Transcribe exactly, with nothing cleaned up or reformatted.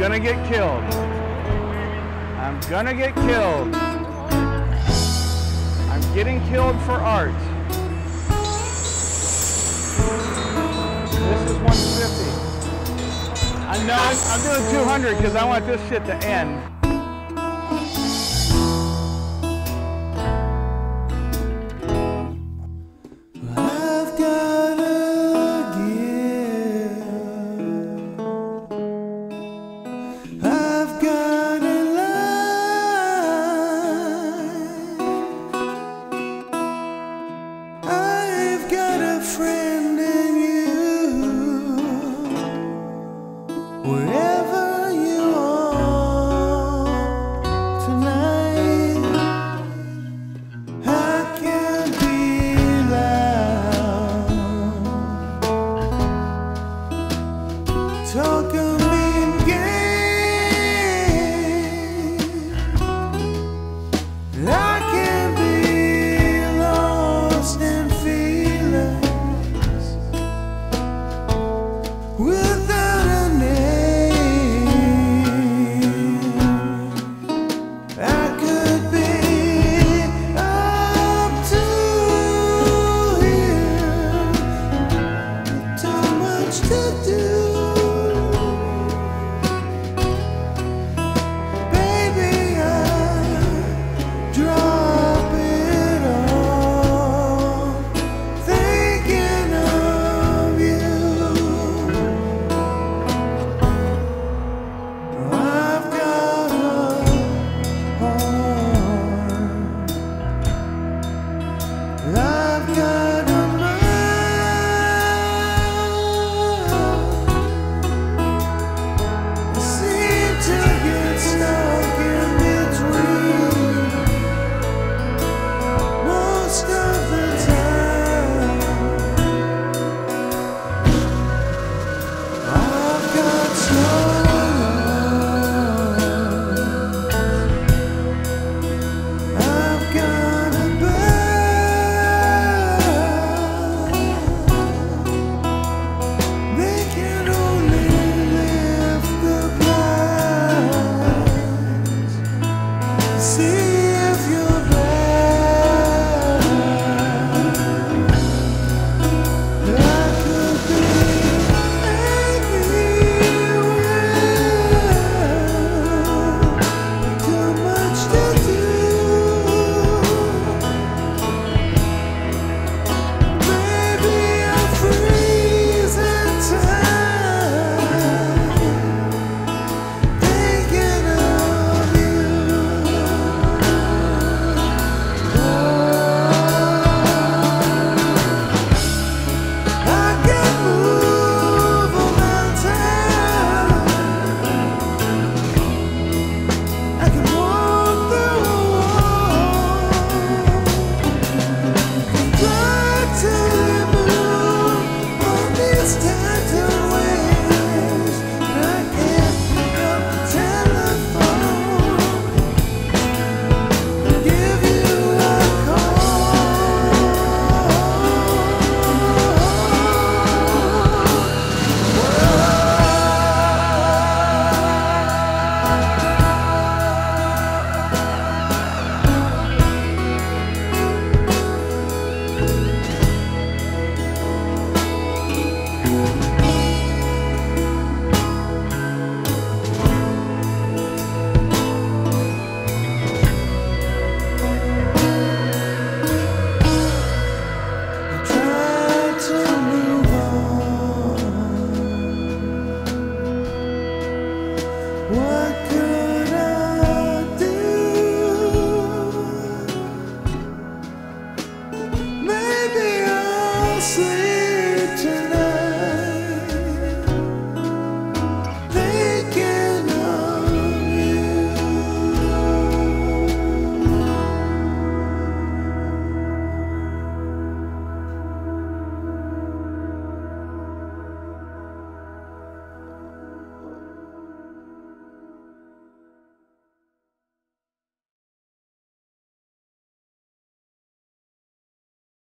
gonna get killed. I'm gonna get killed. I'm getting killed for art. This is one fifty. I know I'm doing two hundred because I want this shit to end. Wherever you are tonight, I can't be loud. Talk of me again. I can't be lost in feelings without a name. See?